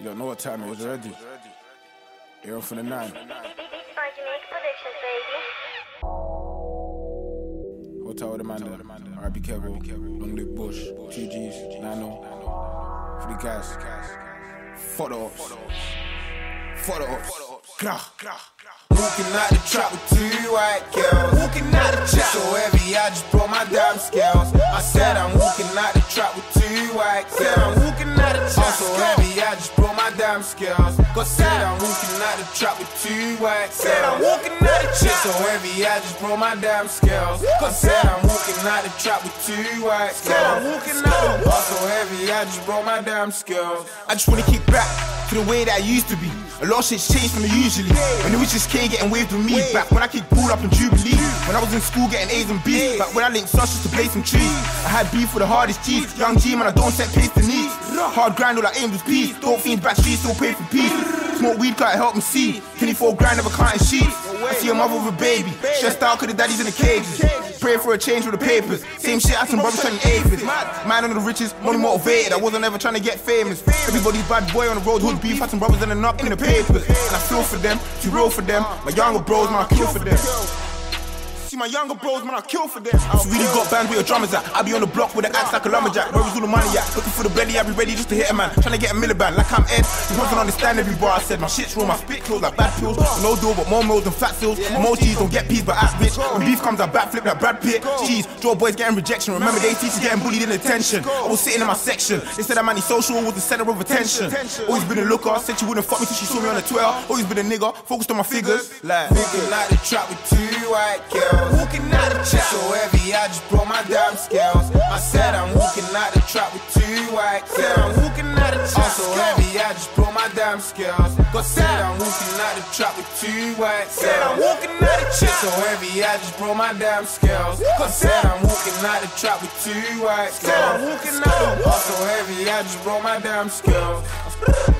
You don't know what time it was already. You're off for the 9. Hotel with Amanda. Alright, be careful. Long live Bush. 2 G's. Nano. For the guys. For the ops. For the ops. Walking out the trap with 2 white girls. Walking out the trap so heavy, I just brought my damn scales. I said I'm walking out the trap with 2 white girls. Walking out the trap so heavy, I just brought my damn scales. Cause said I'm walking out the trap with 2 white girls. Said I'm walking out the trap so heavy, I just brought my damn scales. Cause said I'm walking out the trap with 2 white girls. Said I'm walking out the trap so heavy, I just brought my damn scales. I just wanna kick back to the way that I used to be. A lot of shit's changed from me usually. When it was just K getting waved with me. Back when I kicked ball up in Jubilee. When I was in school getting A's and B's. Back when I linked such just to play some trees. I had beef with the hardest G's. Young G man, I don't set pace to needs. Hard grind, all I aimed was peace. Don't fiend back streets, don't pay for peace. Smoke weed, can't help me see. 24 grand of a cotton sheets. I see a mother with a baby. Stressed out cause the daddy's in the cages. Pray for a change with the papers. Same shit as some brothers turning aphids. Man on the riches, money motivated. I wasn't ever trying to get famous. Everybody's bad boy on the road, hood beef. Had some brothers ending up in the papers. And I feel for them, too real for them. My younger bros, man, I kill for them. See my younger bros, man, I kill for them. I really got bands where your drummers at. I be on the block with an axe like a lumberjack. Where is all the money at? Looking for the belly, I be ready just to hit a man. Trying to get a milliband, like I'm Ed. You won't understand every bar I said. My shit's raw, my spit kills like bad pills. No dough, but more mills than fat seals. Most G's don't get peas, but ass bitch. When beef comes, I backflip like Brad Pitt. Jeez, draw boys getting rejection. Remember they teachers getting bullied in attention. I was sitting in my section. They said I'm antisocial, was the center of attention. Always been a looker, said she wouldn't fuck me till she saw me on the Twitter. Always been a nigga, focused on my figures. Like, thinking like the trap with 2 white girls. Walking out the trap so heavy, I just brought my damn scales. I said I'm walking out the trap with 2 white girls. Walking out the trap so heavy, I just brought my damn scales. Cause said I'm walking out the trap with 2 white girls. Said I'm walking out the trap so heavy, I just brought my damn scales. Cause said I'm walking out the trap with 2 white girls. Said I'm walking out the trap so heavy, I just brought my damn scales.